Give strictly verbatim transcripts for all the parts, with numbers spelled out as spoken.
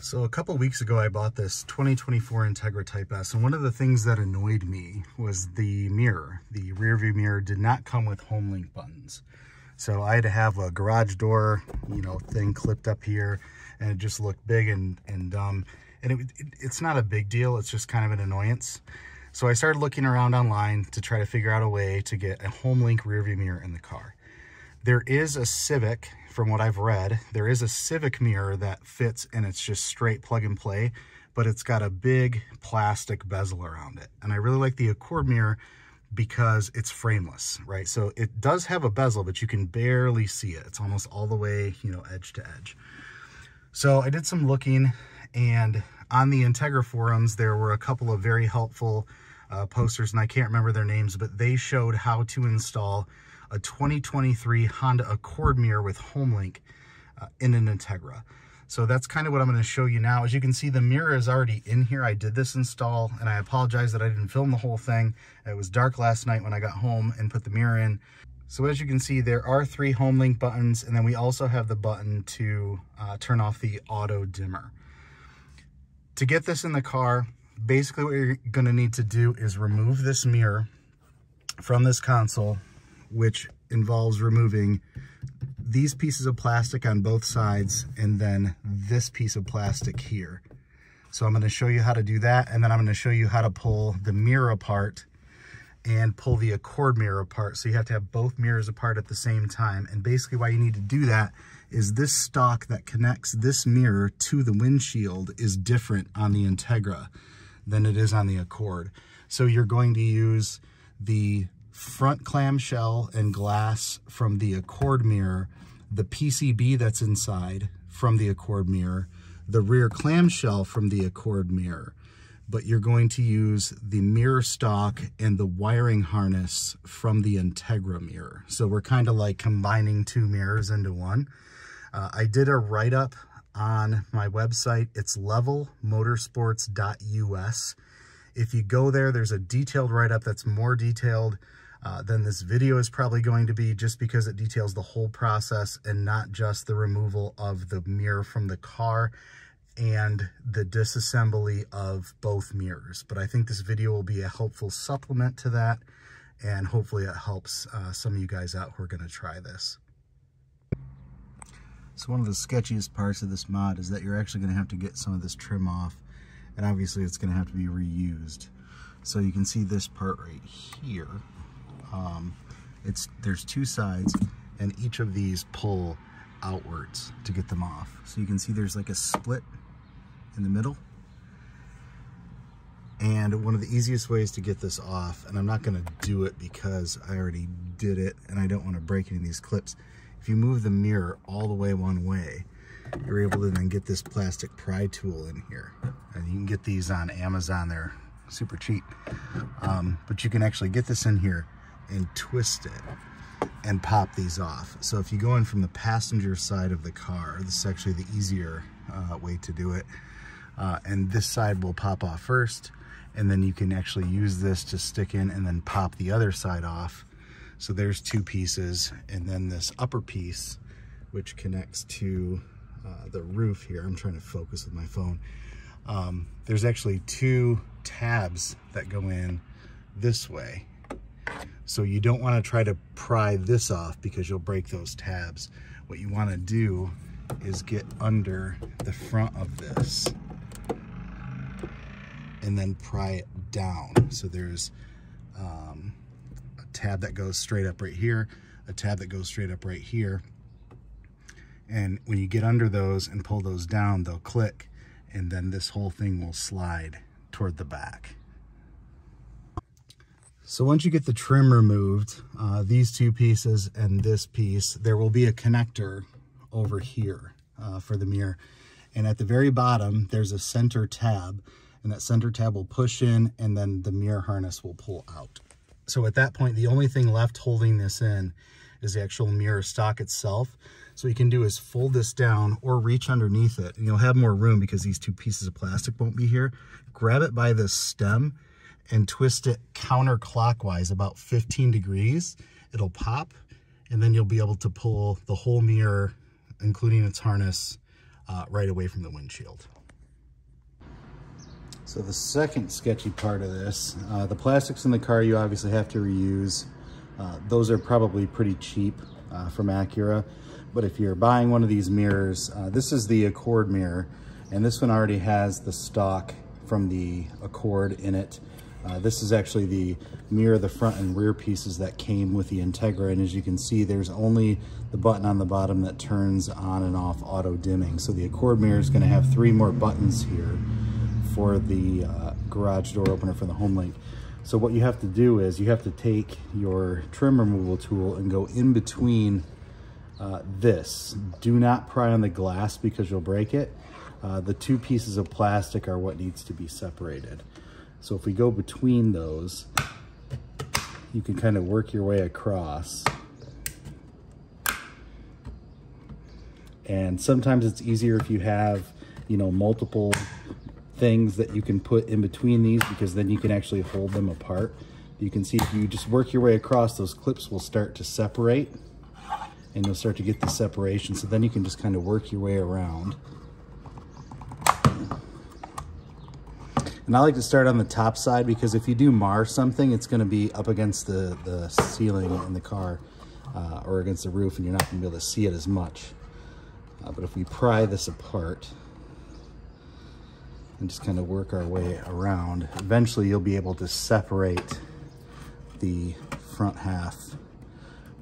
So a couple weeks ago, I bought this twenty twenty-four Integra Type S, and one of the things that annoyed me was the mirror. The rear view mirror did not come with home link buttons. So I had to have a garage door, you know, thing clipped up here, and it just looked big and, and dumb. And it, it, it's not a big deal, it's just kind of an annoyance. So I started looking around online to try to figure out a way to get a home link rear view mirror in the car. There is a Civic, from what I've read, there is a Civic mirror that fits, and it's just straight plug and play, but it's got a big plastic bezel around it. And I really like the Accord mirror because it's frameless, right? So it does have a bezel, but you can barely see it. It's almost all the way, you know, edge to edge. So I did some looking, and on the Integra forums, there were a couple of very helpful uh, posters, and I can't remember their names, but they showed how to install a twenty twenty-three Honda Accord mirror with HomeLink uh, in an Integra. So that's kind of what I'm going to show you now. As you can see, the mirror is already in here. I did this install, and I apologize that I didn't film the whole thing. It was dark last night when I got home and put the mirror in. So as you can see, there are three HomeLink buttons, and then we also have the button to uh, turn off the auto dimmer. To get this in the car, basically what you're going to need to do is remove this mirror from this console, which involves removing these pieces of plastic on both sides and then this piece of plastic here. So I'm going to show you how to do that, and then I'm going to show you how to pull the mirror apart and pull the Accord mirror apart. So you have to have both mirrors apart at the same time. And basically why you need to do that is this stock that connects this mirror to the windshield is different on the Integra than it is on the Accord. So you're going to use the front clamshell and glass from the Accord mirror, the P C B that's inside from the Accord mirror, the rear clamshell from the Accord mirror, but you're going to use the mirror stock and the wiring harness from the Integra mirror. So we're kind of like combining two mirrors into one. Uh, I did a write-up on my website. It's level motorsports dot U S. If you go there, there's a detailed write-up that's more detailed Uh, then this video is probably going to be, just because it details the whole process and not just the removal of the mirror from the car and the disassembly of both mirrors. But I think this video will be a helpful supplement to that, and hopefully it helps uh, some of you guys out who are going to try this. So one of the sketchiest parts of this mod is that you're actually going to have to get some of this trim off, and obviously it's going to have to be reused. So you can see this part right here. Um, it's, there's two sides, and each of these pull outwards to get them off. So you can see there's like a split in the middle. And one of the easiest ways to get this off, and I'm not going to do it because I already did it and I don't want to break any of these clips. If you move the mirror all the way one way, you're able to then get this plastic pry tool in here, and you can get these on Amazon. They're super cheap. Um, but you can actually get this in here and twist it and pop these off. So if you go in from the passenger side of the car, this is actually the easier uh, way to do it. Uh, and this side will pop off first, and then you can actually use this to stick in and then pop the other side off. So there's two pieces, and then this upper piece, which connects to uh, the roof here. I'm trying to focus with my phone. Um, there's actually two tabs that go in this way. So you don't want to try to pry this off because you'll break those tabs. What you want to do is get under the front of this and then pry it down. So there's um, a tab that goes straight up right here, a tab that goes straight up right here. And when you get under those and pull those down, they'll click, and then this whole thing will slide toward the back. So once you get the trim removed, uh, these two pieces and this piece, there will be a connector over here uh, for the mirror. And at the very bottom, there's a center tab, and that center tab will push in, and then the mirror harness will pull out. So at that point, the only thing left holding this in is the actual mirror stock itself. So what you can do is fold this down or reach underneath it, and you'll have more room because these two pieces of plastic won't be here. Grab it by this stem and twist it counterclockwise about fifteen degrees. It'll pop, and then you'll be able to pull the whole mirror, including its harness, uh, right away from the windshield. So the second sketchy part of this, uh, the plastics in the car you obviously have to reuse. Uh, those are probably pretty cheap uh, from Acura. But if you're buying one of these mirrors, uh, this is the Accord mirror, and this one already has the stock from the Accord in it. Uh, this is actually the mirror, the front and rear pieces that came with the Integra, and as you can see, there's only the button on the bottom that turns on and off auto dimming. So the Accord mirror is going to have three more buttons here for the uh, garage door opener for the home link. So what you have to do is you have to take your trim removal tool and go in between uh, this. Do not pry on the glass because you'll break it. Uh, the two pieces of plastic are what needs to be separated. So if we go between those, you can kind of work your way across. And sometimes it's easier if you have, you know, multiple things that you can put in between these, because then you can actually hold them apart. You can see if you just work your way across, those clips will start to separate and you'll start to get the separation. So then you can just kind of work your way around. And I like to start on the top side, because if you do mar something, it's going to be up against the, the ceiling in the car uh, or against the roof, and you're not going to be able to see it as much. Uh, but if we pry this apart and just kind of work our way around, eventually you'll be able to separate the front half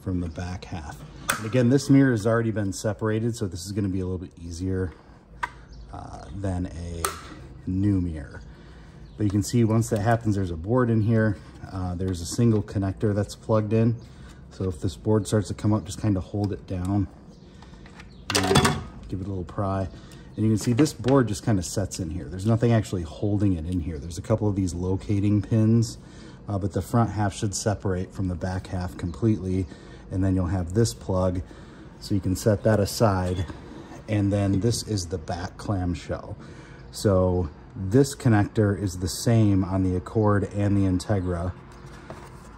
from the back half. And again, this mirror has already been separated, so this is going to be a little bit easier uh, than a new mirror. But you can see once that happens, there's a board in here. Uh, there's a single connector that's plugged in. So if this board starts to come up, just kind of hold it down, give it a little pry. And you can see this board just kind of sets in here. There's nothing actually holding it in here. There's a couple of these locating pins, uh, but the front half should separate from the back half completely. And then you'll have this plug, so you can set that aside. And then this is the back clamshell. So this connector is the same on the Accord and the Integra,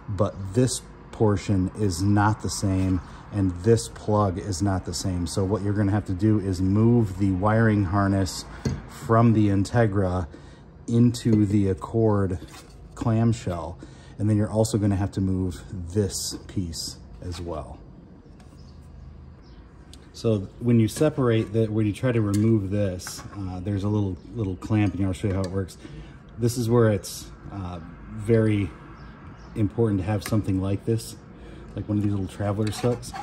but this portion is not the same, and this plug is not the same. So what you're going to have to do is move the wiring harness from the Integra into the Accord clamshell, and then you're also going to have to move this piece as well. So when you separate that, when you try to remove this, uh, there's a little little clamp, and I'll show you how it works. This is where it's uh, very important to have something like this, like one of these little traveler's hooks,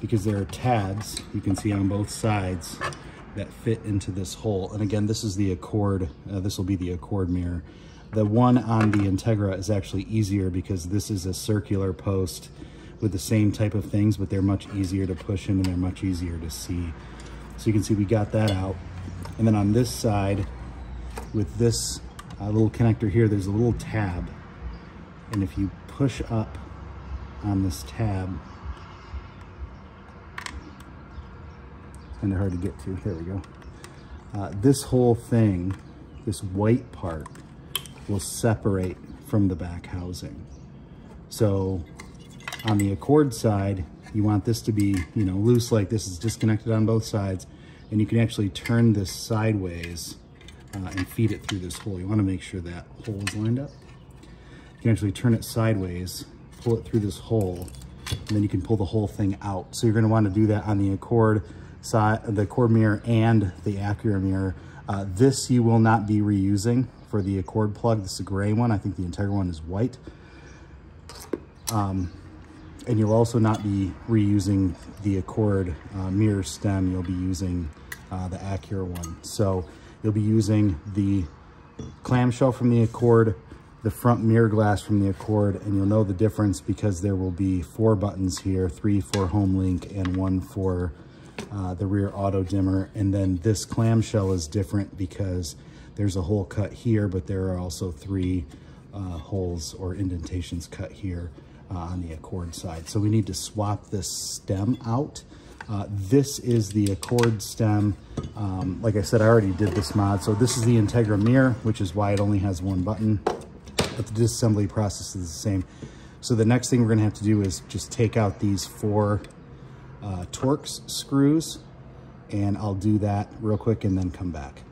because there are tabs you can see on both sides that fit into this hole. And again, this is the Accord. Uh, this will be the Accord mirror. The one on the Integra is actually easier, because this is a circular post with the same type of things, but they're much easier to push in and they're much easier to see. So you can see we got that out. And then on this side, with this uh, little connector here, there's a little tab. And if you push up on this tab, it's kind of hard to get to, there we go. Uh, this whole thing, this white part, will separate from the back housing. So on the Accord side, you want this to be, you know, loose like this. It's disconnected on both sides, and you can actually turn this sideways uh, and feed it through this hole. You want to make sure that hole is lined up. You can actually turn it sideways, pull it through this hole, and then you can pull the whole thing out. So you're going to want to do that on the Accord side, the Accord mirror, and the Acura mirror. Uh, this you will not be reusing for the Accord plug. This is a gray one. I think the Integra one is white. Um, And you'll also not be reusing the Accord uh, mirror stem. You'll be using uh, the Acura one. So you'll be using the clamshell from the Accord, the front mirror glass from the Accord, and you'll know the difference because there will be four buttons here, three for home link and one for uh, the rear auto dimmer. And then this clamshell is different because there's a hole cut here, but there are also three uh, holes or indentations cut here Uh, on the Accord side. So we need to swap this stem out. Uh, this is the Accord stem. Um, like I said, I already did this mod. So this is the Integra mirror, which is why it only has one button, but the disassembly process is the same. So the next thing we're gonna have to do is just take out these four uh, Torx screws, and I'll do that real quick and then come back.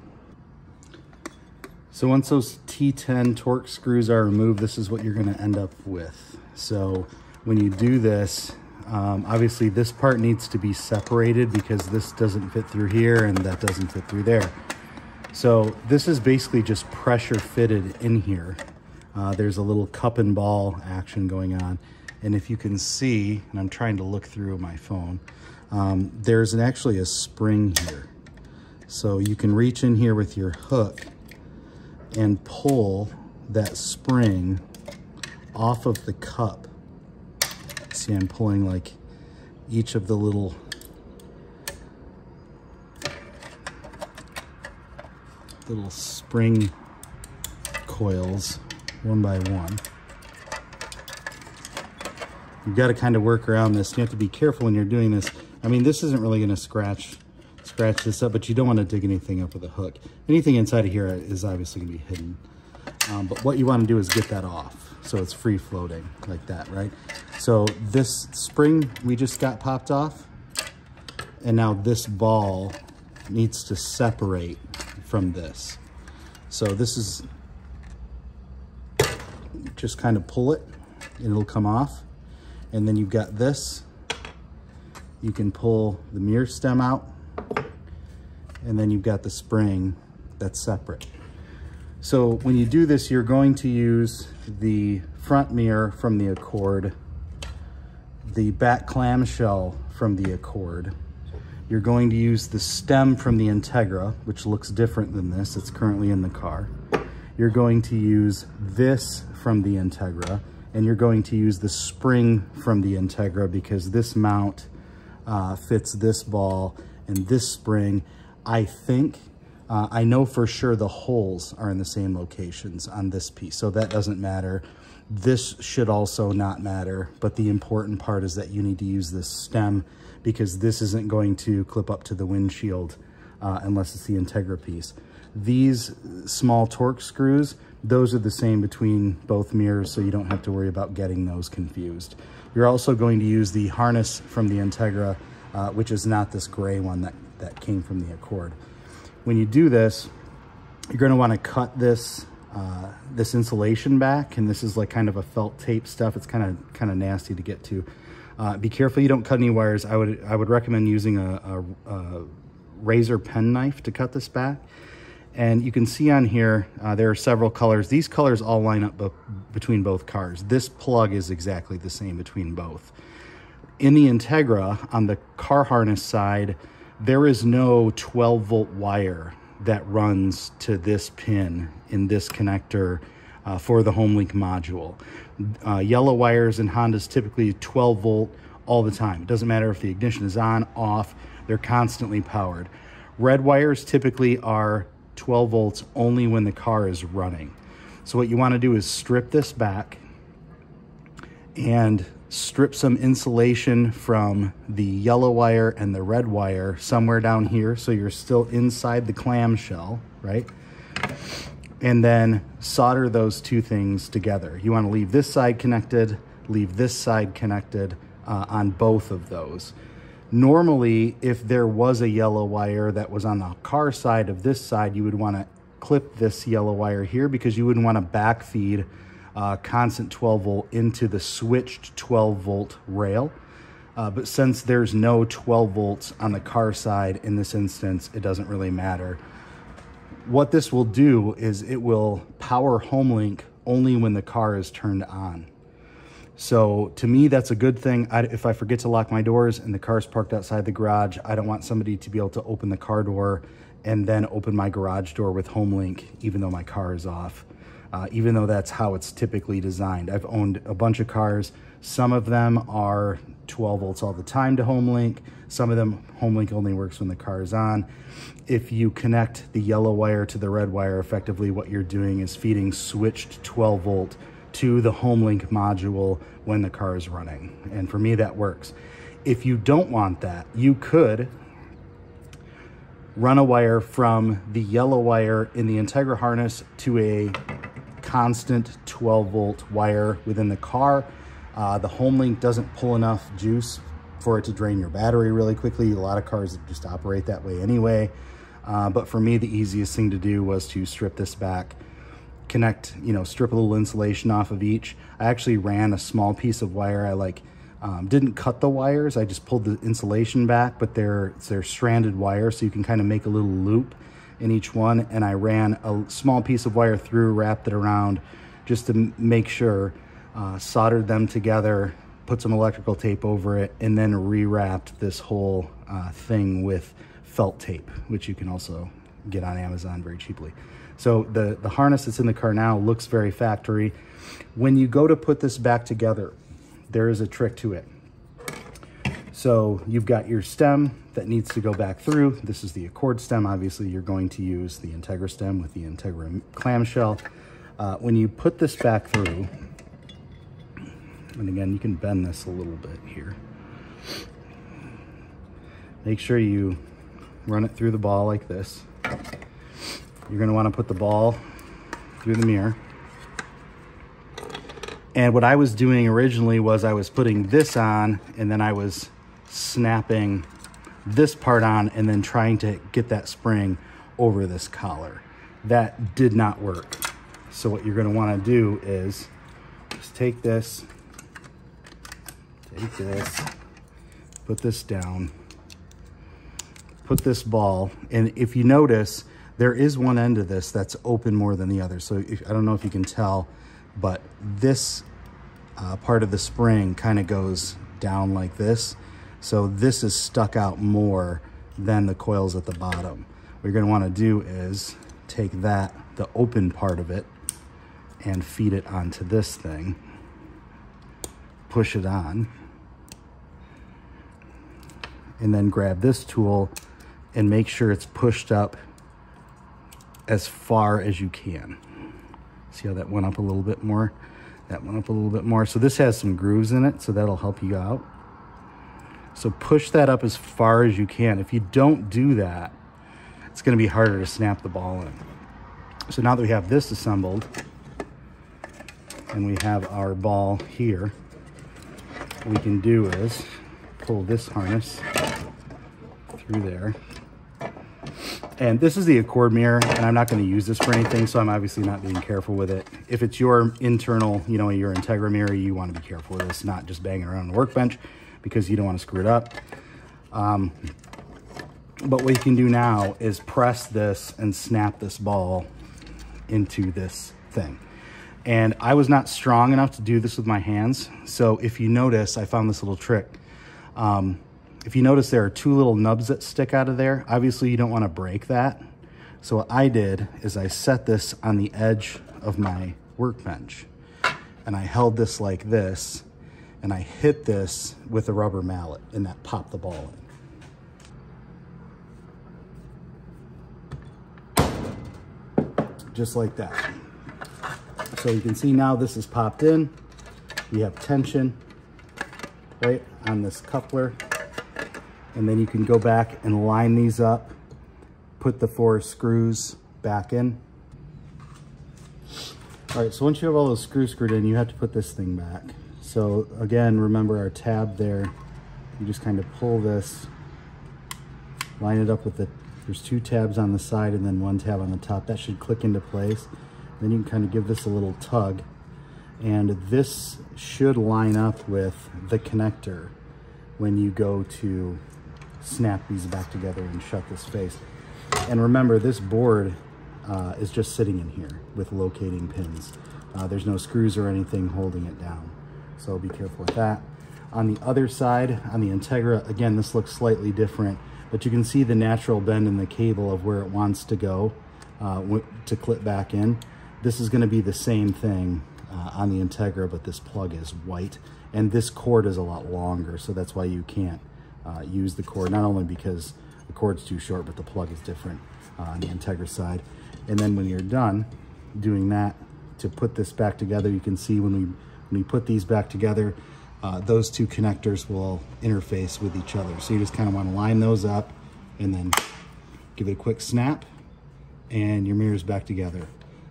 So once those T ten Torx screws are removed, this is what you're going to end up with. So when you do this, um, obviously this part needs to be separated because this doesn't fit through here and that doesn't fit through there. So this is basically just pressure fitted in here. Uh, there's a little cup and ball action going on. And if you can see, and I'm trying to look through my phone, um, there's an, actually a spring here. So you can reach in here with your hook and pull that spring off of the cup. See, I'm pulling like each of the little little spring coils one by one. You've got to kind of work around this. You have to be careful when you're doing this. I mean, this isn't really going to scratch scratch this up, but you don't want to dig anything up with a hook. Anything inside of here is obviously going to be hidden. Um, but what you want to do is get that off so it's free floating like that, right? So this spring we just got popped off, and now this ball needs to separate from this. So this is, just kind of pull it and it'll come off. And then you've got this, you can pull the mirror stem out, and then you've got the spring that's separate. So when you do this, you're going to use the front mirror from the Accord, the back clamshell from the Accord. You're going to use the stem from the Integra, which looks different than this, it's currently in the car. You're going to use this from the Integra, and you're going to use the spring from the Integra because this mount uh, fits this ball and this spring. I think, uh, I know for sure the holes are in the same locations on this piece, so that doesn't matter. This should also not matter, but the important part is that you need to use this stem because this isn't going to clip up to the windshield uh, unless it's the Integra piece. These small Torx screws, those are the same between both mirrors, so you don't have to worry about getting those confused. You're also going to use the harness from the Integra, uh, which is not this gray one that, that came from the Accord. When you do this, you're going to want to cut this uh, this insulation back, and this is like kind of a felt tape stuff. It's kind of kind of nasty to get to. Uh, be careful you don't cut any wires. I would I would recommend using a, a, a razor pen knife to cut this back. And you can see on here, uh, there are several colors. These colors all line up between both cars. This plug is exactly the same between both. In the Integra, on the car harness side, there is no twelve volt wire that runs to this pin in this connector uh, for the HomeLink module. Uh, yellow wires in Honda's typically twelve volt all the time. It doesn't matter if the ignition is on, off, they're constantly powered. Red wires typically are twelve volts only when the car is running. So what you want to do is strip this back and strip some insulation from the yellow wire and the red wire somewhere down here, so you're still inside the clamshell, right? And then solder those two things together. You want to leave this side connected, leave this side connected uh, on both of those. Normally, if there was a yellow wire that was on the car side of this side, you would want to clip this yellow wire here because you wouldn't want to backfeed uh, constant twelve volt into the switched twelve volt rail. Uh, but since there's no twelve volts on the car side in this instance, it doesn't really matter. What this will do is it will power HomeLink only when the car is turned on. So to me, that's a good thing. I, if I forget to lock my doors and the car's parked outside the garage, I don't want somebody to be able to open the car door and then open my garage door with HomeLink, even though my car is off, uh, even though that's how it's typically designed. I've owned a bunch of cars. Some of them are twelve volts all the time to HomeLink. Some of them, HomeLink only works when the car is on. If you connect the yellow wire to the red wire, effectively what you're doing is feeding switched twelve volt to the HomeLink module when the car is running. And for me, that works. If you don't want that, you could run a wire from the yellow wire in the Integra harness to a constant twelve volt wire within the car. Uh, the HomeLink doesn't pull enough juice for it to drain your battery really quickly. A lot of cars just operate that way anyway. Uh, but for me, the easiest thing to do was to strip this back, connect, you know, strip a little insulation off of each. I actually ran a small piece of wire. I like um, didn't cut the wires. I just pulled the insulation back, but they're, they're stranded wire, so you can kind of make a little loop in each one. And I ran a small piece of wire through, wrapped it around just to make sure, uh, soldered them together, put some electrical tape over it, and then rewrapped this whole uh, thing with felt tape, which you can also get on Amazon very cheaply. So the, the harness that's in the car now looks very factory. When you go to put this back together, there is a trick to it. So you've got your stem that needs to go back through. This is the Accord stem. Obviously, you're going to use the Integra stem with the Integra clamshell. Uh, when you put this back through, and again, you can bend this a little bit here. Make sure you run it through the ball like this. You're gonna wanna put the ball through the mirror. And what I was doing originally was I was putting this on, and then I was snapping this part on and then trying to get that spring over this collar. That did not work. So what you're gonna wanna do is just take this, take this, put this down, put this ball, and if you notice, there is one end of this that's open more than the other. So if, I don't know if you can tell, but this uh, part of the spring kind of goes down like this. So this is stuck out more than the coils at the bottom. What you're gonna wanna do is take that, the open part of it, and feed it onto this thing, push it on, and then grab this tool and make sure it's pushed up as far as you can. See how that went up a little bit more? That went up a little bit more. So this has some grooves in it, so that'll help you out. So push that up as far as you can. If you don't do that, it's gonna be harder to snap the ball in. So now that we have this assembled, and we have our ball here, what we can do is pull this harness through there. And this is the Accord mirror, and I'm not going to use this for anything, so I'm obviously not being careful with it. If it's your internal, you know, your Integra mirror, you want to be careful with this, not just banging around the workbench, because you don't want to screw it up. Um, but what you can do now is press this and snap this ball into this thing. And I was not strong enough to do this with my hands. So if you notice, I found this little trick. Um, if you notice, there are two little nubs that stick out of there. Obviously, you don't want to break that. So what I did is I set this on the edge of my workbench, and I held this like this, and I hit this with a rubber mallet, and that popped the ball in. Just like that. So you can see now this is popped in. You have tension right on this coupler. And then you can go back and line these up, put the four screws back in. All right, so once you have all those screws screwed in, you have to put this thing back. So again, remember our tab there. You just kind of pull this, line it up with the, there's two tabs on the side and then one tab on the top. That should click into place. Then you can kind of give this a little tug, and this should line up with the connector when you go to snap these back together and shut this face. And remember, this board uh, is just sitting in here with locating pins. Uh, there's no screws or anything holding it down, so be careful with that. On the other side, on the Integra, again, this looks slightly different, but you can see the natural bend in the cable of where it wants to go uh, to clip back in. This is gonna be the same thing uh, on the Integra, but this plug is white. And this cord is a lot longer, so that's why you can't uh, use the cord, not only because the cord's too short, but the plug is different uh, on the Integra side. And then when you're done doing that, to put this back together, you can see when we, when we put these back together, uh, those two connectors will interface with each other. So you just kind of want to line those up and then give it a quick snap, and your mirror's back together.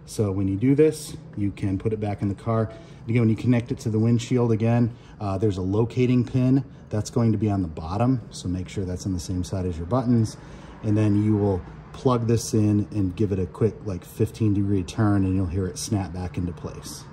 So when you do this, you can put it back in the car. Again, when you connect it to the windshield again, uh, there's a locating pin that's going to be on the bottom. So make sure that's on the same side as your buttons. And then you will plug this in and give it a quick like fifteen degree turn and you'll hear it snap back into place.